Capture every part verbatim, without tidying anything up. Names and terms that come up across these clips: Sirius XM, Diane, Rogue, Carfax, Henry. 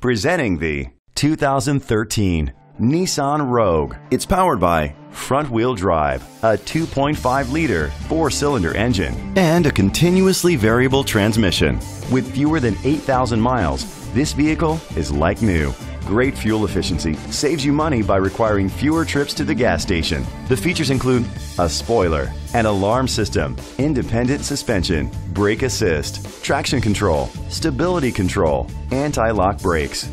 Presenting the two thousand thirteen Nissan Rogue. It's powered by front-wheel drive, a two point five liter four-cylinder engine, and a continuously variable transmission. With fewer than eight thousand miles, this vehicle is like new. Great fuel efficiency saves you money by requiring fewer trips to the gas station. The features include a spoiler, an alarm system, independent suspension, brake assist, traction control, stability control, anti-lock brakes.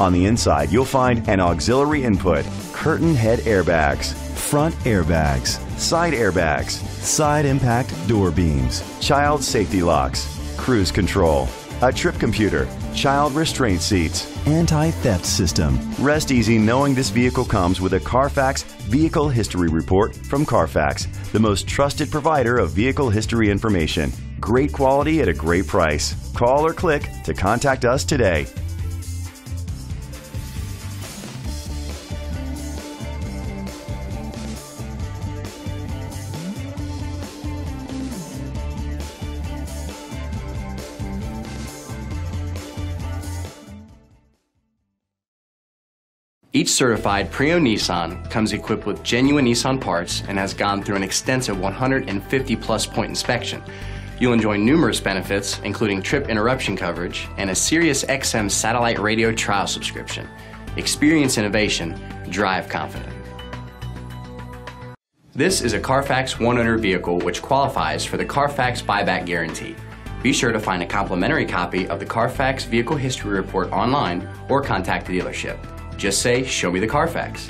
On the inside, you'll find an auxiliary input, curtain head airbags, front airbags, side airbags, side impact door beams, child safety locks, cruise control, a trip computer, child restraint seats, anti-theft system. Rest easy knowing this vehicle comes with a Carfax Vehicle History Report from Carfax, the most trusted provider of vehicle history information. Great quality at a great price. Call or click to contact us today. Each certified pre-owned Nissan comes equipped with genuine Nissan parts and has gone through an extensive one hundred fifty plus point inspection. You'll enjoy numerous benefits, including trip interruption coverage and a Sirius X M satellite radio trial subscription. Experience innovation, drive confident. This is a Carfax one owner vehicle which qualifies for the Carfax buyback guarantee. Be sure to find a complimentary copy of the Carfax Vehicle History Report online or contact the dealership. Just say, "Show me the Carfax."